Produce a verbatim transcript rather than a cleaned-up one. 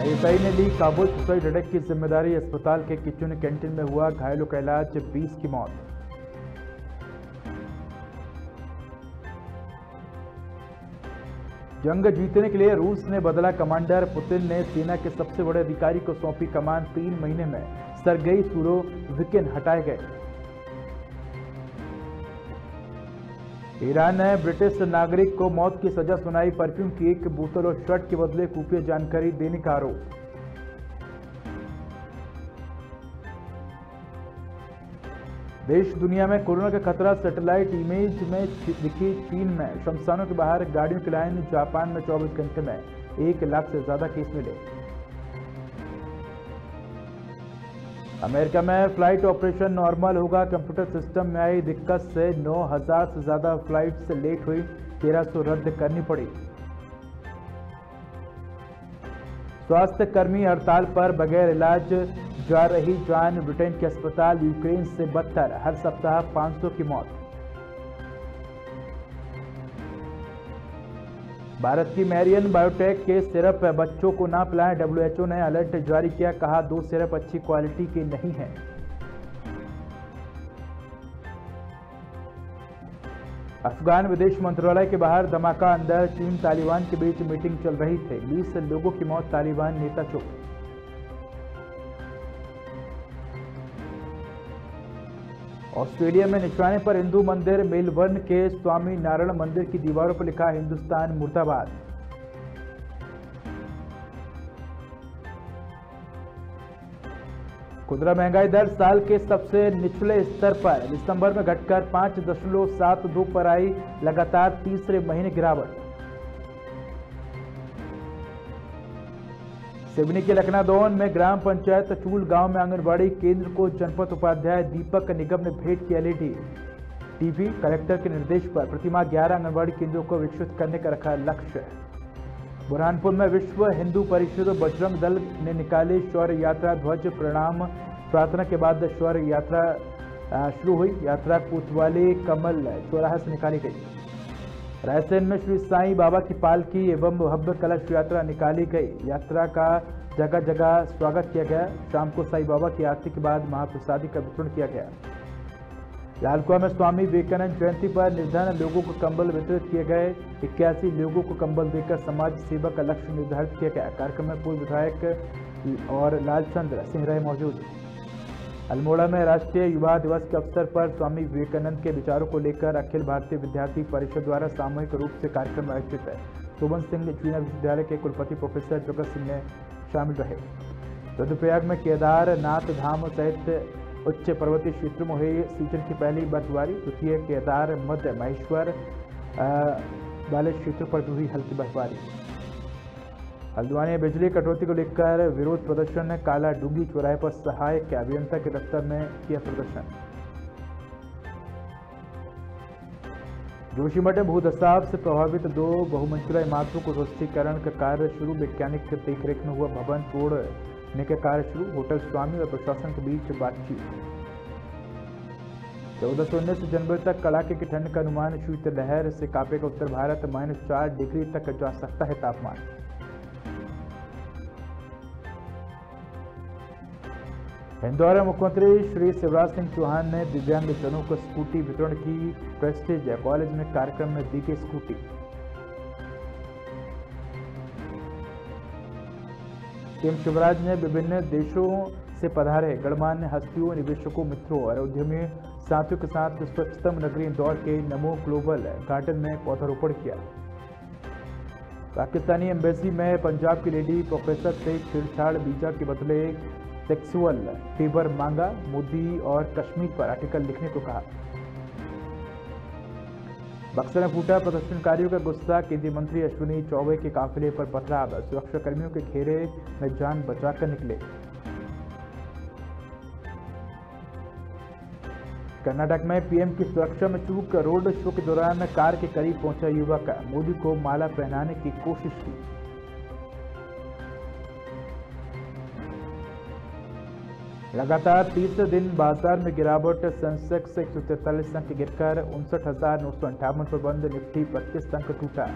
ISI ने ली Kabul suicide attack की जिम्मेदारी, अस्पताल के किचन कैंटीन में हुआ घायलों का इलाज, बीस की मौत। जंग जीतने के लिए रूस ने बदला कमांडर, पुतिन ने सेना के सबसे बड़े अधिकारी को सौंपी कमान, तीन महीने में सर्गेई सुरोविकिन हटाए गए। ईरान ने ब्रिटिश नागरिक को मौत की सजा सुनाई, परफ्यूम की एक बोतल और शर्ट के बदले खुफिया जानकारी देने का आरोप। देश दुनिया में कोरोना का खतरा, सैटेलाइट इमेज में दिखी चीन में शमशानों के बाहर गाड़ियों की लाइन, जापान में चौबीस घंटे में एक लाख से ज्यादा केस मिले। अमेरिका में फ्लाइट ऑपरेशन नॉर्मल होगा, कंप्यूटर सिस्टम में आई दिक्कत से नौ हज़ार से ज्यादा फ्लाइट से लेट हुई, तेरह सौ रद्द करनी पड़ी। स्वास्थ्य कर्मी हड़ताल पर, बगैर इलाज जा रही जान, ब्रिटेन के अस्पताल यूक्रेन से बदतर, हर सप्ताह पाँच सौ की मौत। भारत की मैरियन बायोटेक के सिरप बच्चों को ना पिलाएं, डब्ल्यूएचओ ने अलर्ट जारी किया, कहा दो सिरप अच्छी क्वालिटी के नहीं हैं। अफगान विदेश मंत्रालय के बाहर धमाका, अंदर चीन तालिबान के बीच मीटिंग चल रही थी, बीस लोगों की मौत, तालिबान नेता चुप। ऑस्ट्रेलिया में निशाने पर हिंदू मंदिर, मेलबर्न के स्वामी नारायण मंदिर की दीवारों पर लिखा हिंदुस्तान मुर्दाबाद। खुदरा महंगाई दर साल के सबसे निचले स्तर पर, दिसंबर में घटकर पाँच दशमलव सात दो पर आई, लगातार तीसरे महीने गिरावट। सिवनी के लखनादौन में ग्राम पंचायत चूल गांव में आंगनबाड़ी केंद्र को जनपद उपाध्याय दीपक निगम ने भेंट किया एलईडी टीवी, कलेक्टर के निर्देश पर प्रतिमा ग्यारह आंगनबाड़ी केंद्रों को विकसित करने का रखा लक्ष्य। बुरहानपुर में विश्व हिंदू परिषद बजरंग दल ने निकाली शौर्य यात्रा, ध्वज प्रणाम प्रार्थना के बाद शौर्य यात्रा शुरू हुई, यात्रा कोतवाली कमल चौराहा से निकाली गई। रायसेन में श्री साईं बाबा की पालकी एवं भव्य कलश यात्रा निकाली गई, यात्रा का जगह जगह स्वागत किया गया, शाम को साईं बाबा की आरती के बाद महाप्रसादी का वितरण किया गया। लालकुआ में स्वामी विवेकानंद जयंती पर निर्धन लोगों को कंबल वितरित किए गए, इक्यासी लोगों को कंबल देकर समाज सेवा का लक्ष्य निर्धारित किया गया, कार्यक्रम में पूर्व विधायक और लालचंद्र सिंह राय मौजूद। अल्मोड़ा में राष्ट्रीय युवा दिवस के अवसर पर स्वामी विवेकानंद के विचारों को लेकर अखिल भारतीय विद्यार्थी परिषद द्वारा सामूहिक रूप से कार्यक्रम आयोजित है, सुमन सिंह जीना विश्वविद्यालय के कुलपति प्रोफेसर जगत सिंह ने शामिल रहे। रुद्रप्रयाग में केदारनाथ धाम सहित उच्च पर्वतीय क्षेत्रों में हुई सीजन की पहली बर्फबारी, द्वितीय केदार मध्य महेश्वर वाले क्षेत्रों पर भी हुई हल्की बर्फबारी। हल्द्वानी में बिजली कटौती को लेकर विरोध प्रदर्शन, ने काला डूंगी चौराहे पर सहायक अभियंता के दफ्तर में किया प्रदर्शन। जोशीमठ में भूदस्ताव से प्रभावित दो बहुमंजिला इमारतों को ध्वस्तीकरण का कार्य शुरू, वैज्ञानिक देखरेख में हुआ भवन तोड़ने का कार्य शुरू, होटल स्वामी और प्रशासन के बीच बातचीत। चौदह से उन्नीस जनवरी तक कड़ाके की ठंड का अनुमान, शीतलहर से कांपेगा उत्तर भारत, माइनस चार डिग्री तक जा सकता है तापमान। इंदौर में मुख्यमंत्री श्री शिवराज सिंह चौहान ने दिव्यांगजनों को स्कूटी वितरण की, प्रेस्टीज कॉलेज में कार्यक्रम में दी गई स्कूटी। सीएम शिवराज ने विभिन्न देशों से पधारे गणमान्य हस्तियों, निवेशकों, मित्रों और उद्यमी साथियों के साथ स्वच्छतम नगरी इंदौर के नमो ग्लोबल गार्डन में पौधारोपण किया। पाकिस्तानी एम्बेसी में पंजाब की लेडी प्रोफेसर से छेड़छाड़, वीजा के बदले सेक्सुअल फेवर मांगा, मोदी और कश्मीर पर आर्टिकल लिखने को कहा। बक्सर में फूटा प्रदर्शनकारियों का गुस्सा, केंद्रीय मंत्री अश्विनी चौबे के काफिले पर पथराव, सुरक्षाकर्मियों के घेरे में जान बचाकर निकले। कर्नाटक में पीएम की सुरक्षा में चूक, रोड शो के दौरान कार के करीब पहुंचा युवक, मोदी को माला पहनाने की कोशिश की। लगातार तीसरे दिन बाजार में गिरावट, सेंसेक्स एक सौ तैंतालीस अंक गिरकर उनसठ हज़ार नौ सौ अंठावन पर बंद, निफ्टी बत्तीस अंक टूटा।